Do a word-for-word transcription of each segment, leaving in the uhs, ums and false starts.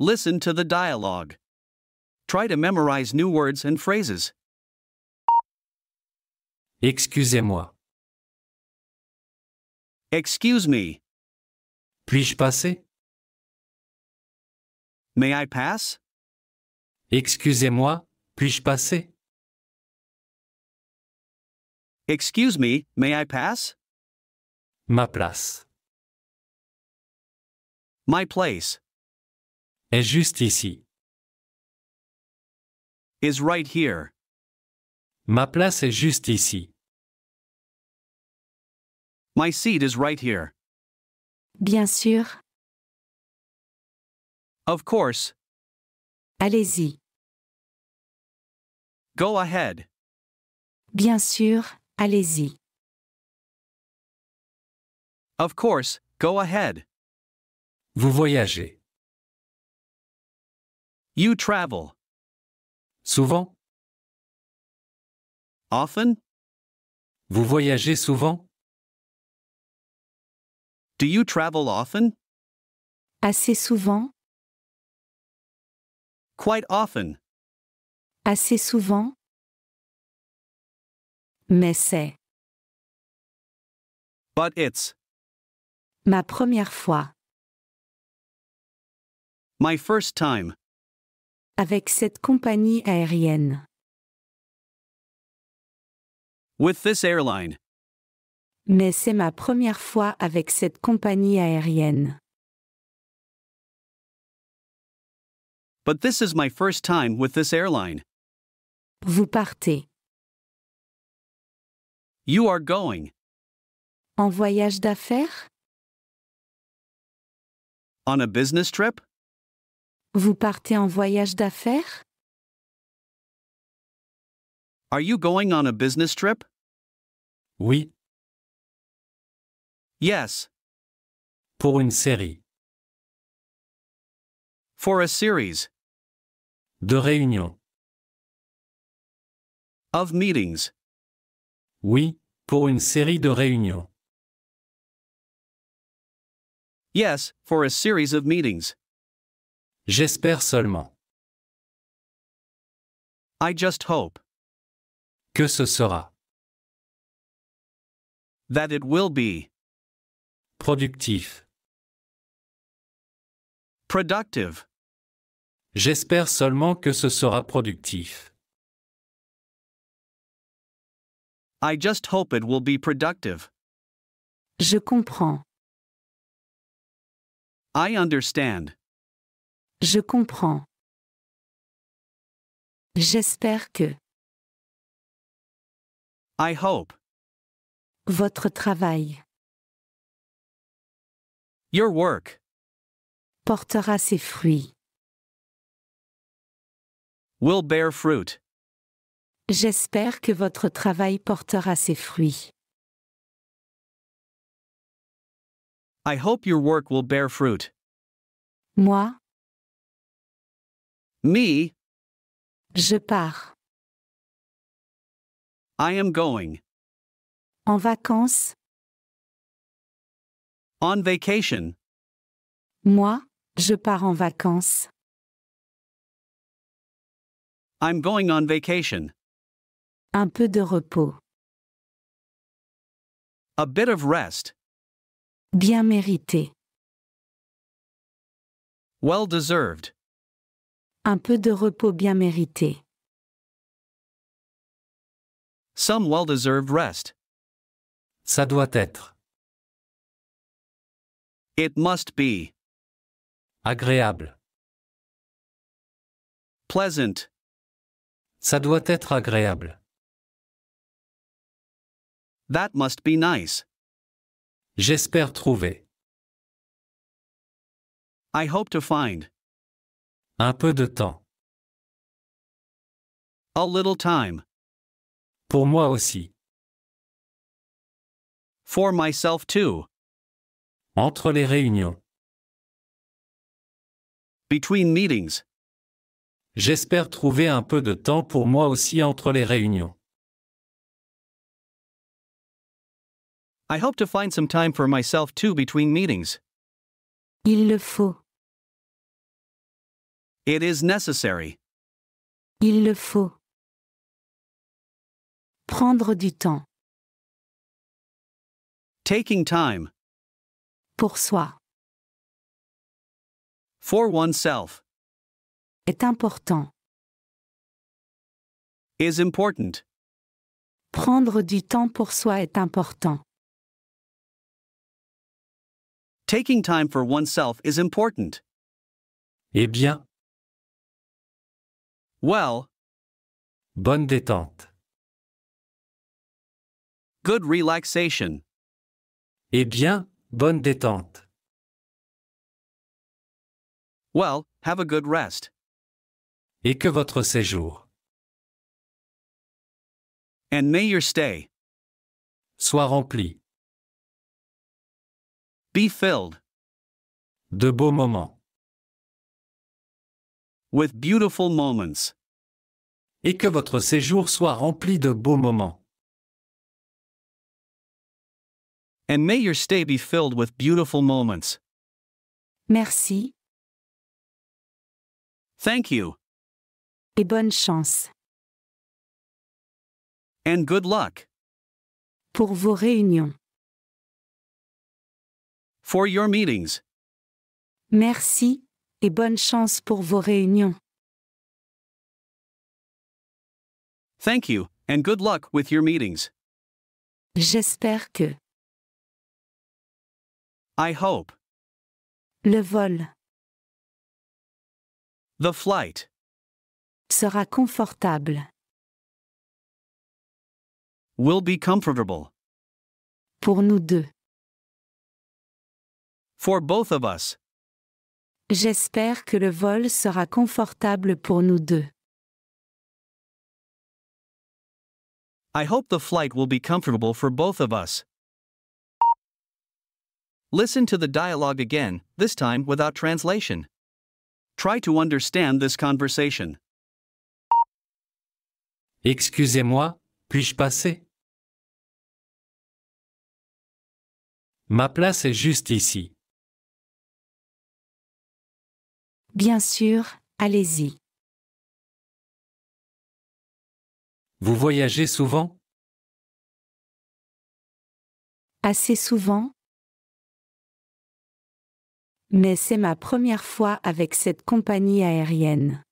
Listen to the dialogue. Try to memorize new words and phrases. Excusez-moi. Excuse me. Puis-je passer? May I pass? Excusez-moi, puis-je passer? Excuse me, may I pass? Ma place. My place. Est juste ici. Is right here. Ma place est juste ici. My seat is right here. Bien sûr. Of course. Allez-y. Go ahead. Bien sûr, allez-y. Of course, go ahead. Vous voyagez. You travel. Souvent. Often. Vous voyagez souvent? Do you travel often? Assez souvent. Quite often. Assez souvent. Mais c'est. But it's. Ma première fois. My first time. Avec cette compagnie aérienne. With this airline. Mais c'est ma première fois avec cette compagnie aérienne. But this is my first time with this airline. Vous partez. You are going. En voyage d'affaires? On a business trip? Vous partez en voyage d'affaires? Are you going on a business trip? Oui. Yes. Pour une série. For a series. De réunions. Of meetings. Oui, pour une série de réunions. Yes, for a series of meetings. J'espère seulement. I just hope. Que ce sera. That it will be. Productif. Productive. J'espère seulement que ce sera productif. I just hope it will be productive. Je comprends. I understand. Je comprends. J'espère que. I hope. Votre travail. Your work. Portera ses fruits. Will bear fruit. J'espère que votre travail portera ses fruits. I hope your work will bear fruit. Moi. Me. Je pars. I am going. En vacances. On vacation. Moi, je pars en vacances. I'm going on vacation. Un peu de repos. A bit of rest. Bien mérité. Well deserved. Un peu de repos bien mérité. Some well-deserved rest. Ça doit être. It must be. Agréable. Pleasant. Ça doit être agréable. That must be nice. J'espère trouver. I hope to find. Un peu de temps. A little time. Pour moi aussi. For myself too. Entre les réunions. Between meetings. J'espère trouver un peu de temps pour moi aussi entre les réunions. I hope to find some time for myself too between meetings. Il le faut. It is necessary. Il le faut. Prendre du temps. Taking time. Pour soi. For oneself. Est important. Is important. Prendre du temps pour soi est important. Taking time for oneself is important. Eh bien. Well. Bonne détente. Good relaxation. Eh bien, bonne détente. Well, have a good rest. Et que votre séjour. And may your stay. Soit rempli. Be filled. De beaux moments. With beautiful moments. Et que votre séjour soit rempli de beaux moments. And may your stay be filled with beautiful moments. Merci. Thank you. Et bonne chance. And good luck. Pour vos réunions. For your meetings. Merci. Et bonne chance pour vos réunions. Thank you, and good luck with your meetings. J'espère que. I hope. Le vol. The flight. Sera confortable. Will be comfortable. Pour nous deux. For both of us. J'espère que le vol sera confortable pour nous deux. I hope the flight will be comfortable for both of us. Listen to the dialogue again, this time without translation. Try to understand this conversation. Excusez-moi, puis-je passer? Ma place est juste ici. Bien sûr, allez-y. Vous voyagez souvent? Assez souvent. Mais c'est ma première fois avec cette compagnie aérienne.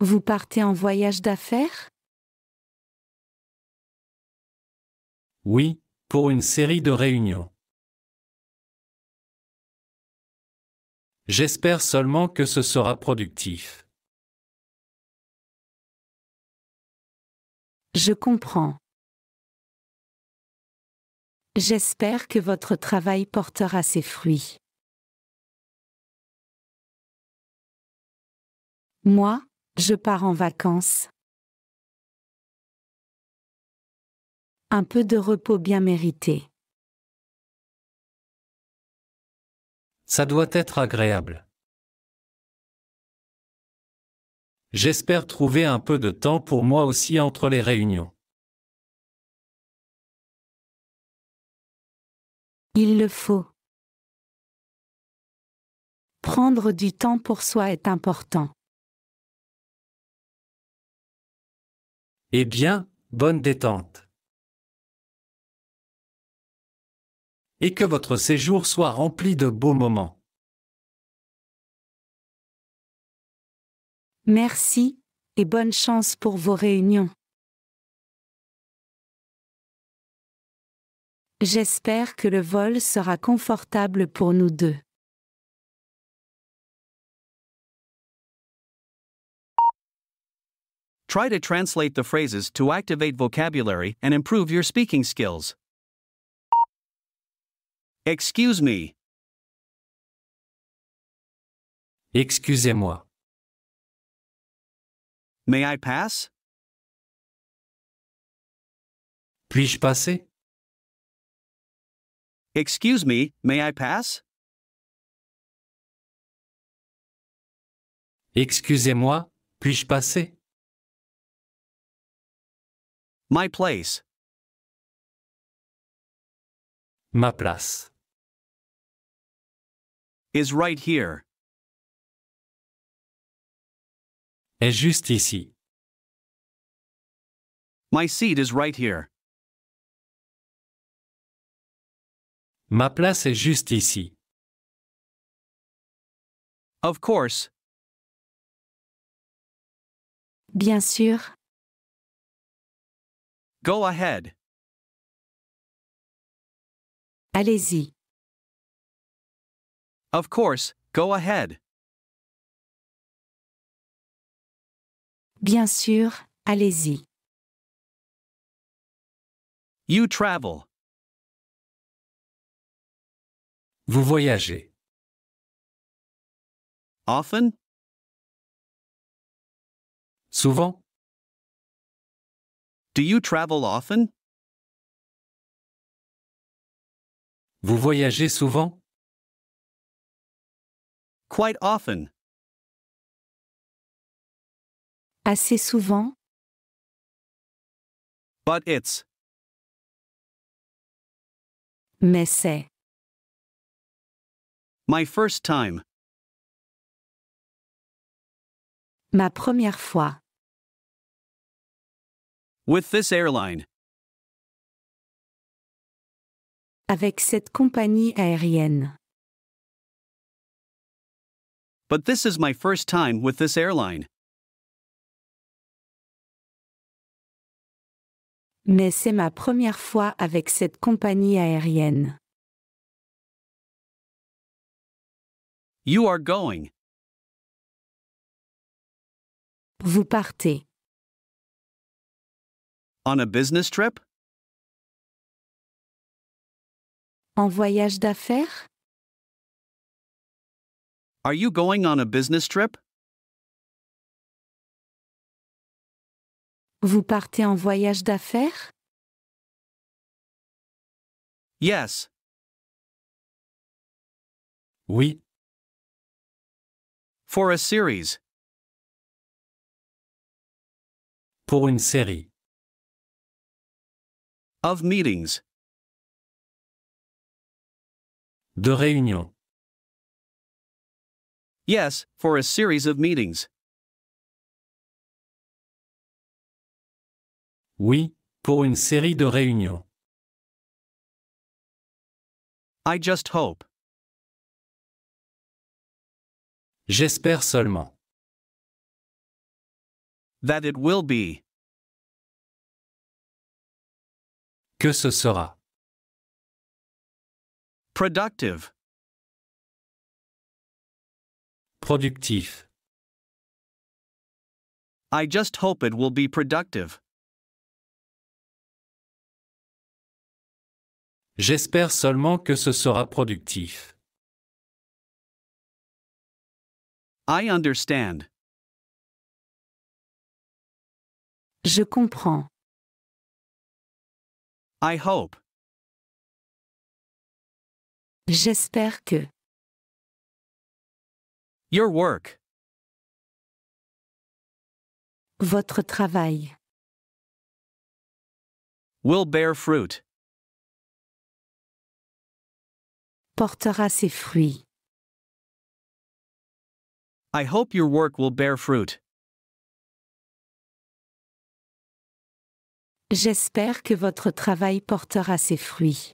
Vous partez en voyage d'affaires? Oui, pour une série de réunions. J'espère seulement que ce sera productif. Je comprends. J'espère que votre travail portera ses fruits. Moi, je pars en vacances. Un peu de repos bien mérité. Ça doit être agréable. J'espère trouver un peu de temps pour moi aussi entre les réunions. Il le faut. Prendre du temps pour soi est important. Eh bien, bonne détente. Et que votre séjour soit rempli de beaux moments. Merci, et bonne chance pour vos réunions. J'espère que le vol sera confortable pour nous deux. Try to translate the phrases to activate vocabulary and improve your speaking skills. Excuse me. Excusez-moi. May I pass? Puis-je passer? Excuse me, may I pass? Excusez-moi, puis-je passer? My place. Ma place. is right here. Est juste ici. My seat is right here. Ma place est juste ici. Of course. Bien sûr. Go ahead. Allez-y. Of course, go ahead. Bien sûr, allez-y. You travel. Vous voyagez. Often? Souvent. Do you travel often? Vous voyagez souvent? Quite often. Assez souvent. But it's. Mais c'est. My first time. Ma première fois. With this airline. Avec cette compagnie aérienne. But this is my first time with this airline. Mais c'est ma première fois avec cette compagnie aérienne. You are going. Vous partez. On a business trip? En voyage d'affaires? Are you going on a business trip? Vous partez en voyage d'affaires? Yes. Oui. For a series. Pour une série. Of meetings. De réunions. Yes, for a series of meetings. Oui, pour une série de réunions. I just hope. J'espère seulement. That it will be. Que ce sera. Productive. Productif. I just hope it will be productive. J'espère seulement que ce sera productif. I understand. Je comprends. I hope. J'espère que. Your work. Votre travail. Will bear fruit. Portera ses fruits. I hope your work will bear fruit. J'espère que votre travail portera ses fruits.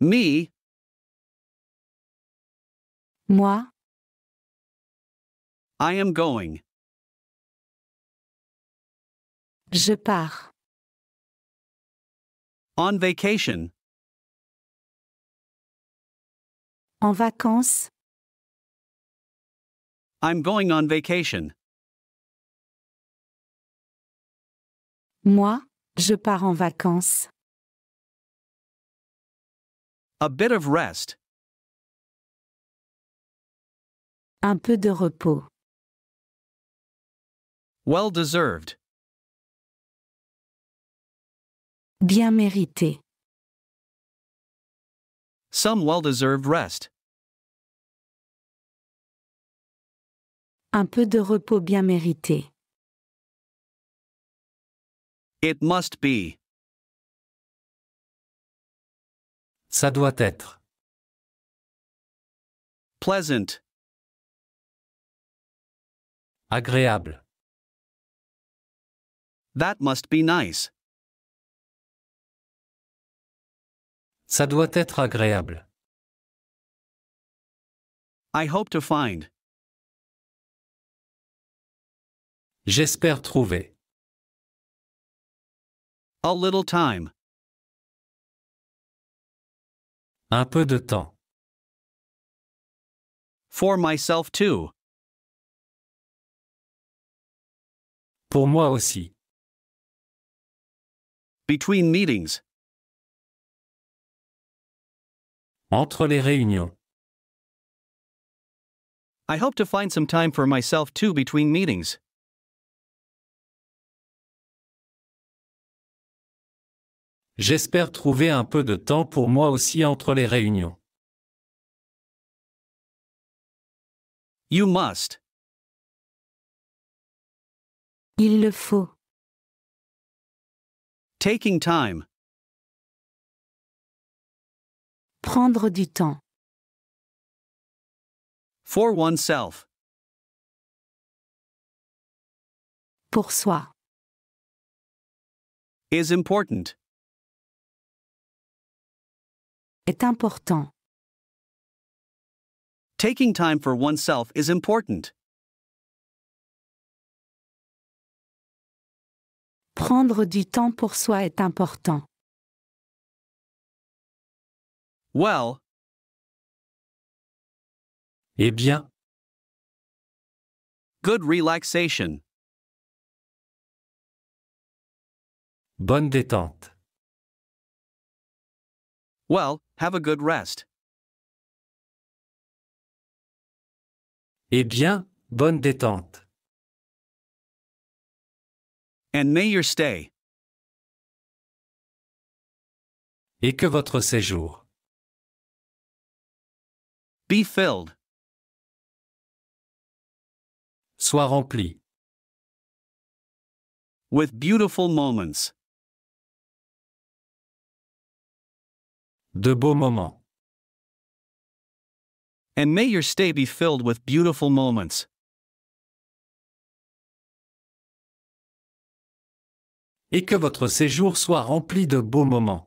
Me. Moi. I am going. Je pars. On vacation. En vacances. I'm going on vacation. Moi, je pars en vacances. A bit of rest. Un peu de repos. Well deserved. Bien mérité. Some well-deserved rest. Un peu de repos bien mérité. It must be. Ça doit être. Pleasant. Agréable. That must be nice. Ça doit être agréable. I hope to find. J'espère trouver. A little time. Un peu de temps. For myself too. Pour moi aussi. Between meetings. Entre les réunions. I hope to find some time for myself too between meetings. J'espère trouver un peu de temps pour moi aussi entre les réunions. You must. Il le faut. Taking time. Prendre du temps. For oneself. Pour soi. Is important. Est important. Taking time for oneself is important. Prendre du temps pour soi est important. Well. Eh bien. Good relaxation. Bonne détente. Well, have a good rest. Eh bien, bonne détente. And may your stay. Et que votre séjour. Be filled. Soit rempli. With beautiful moments. De beaux moments. And may your stay be filled with beautiful moments. Et que votre séjour soit rempli de beaux moments.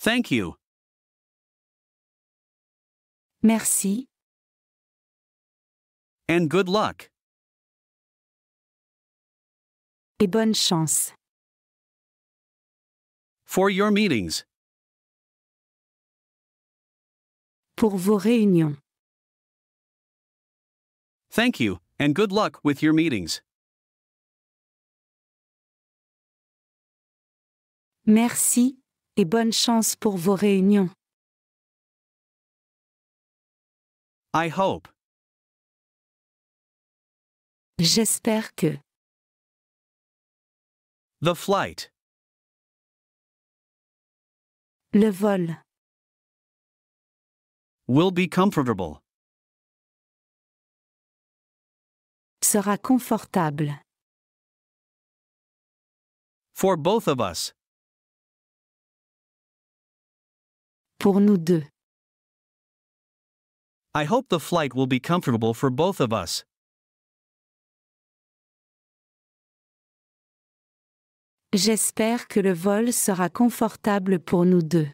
Thank you. Merci. And good luck. Et bonne chance. For your meetings. Pour vos réunions. Thank you, and good luck with your meetings. Merci, et bonne chance pour vos réunions. I hope. J'espère que. The flight. Le vol will be comfortable. Sera confortable. For both of us. Pour nous deux. I hope the flight will be comfortable for both of us. J'espère que le vol sera confortable pour nous deux.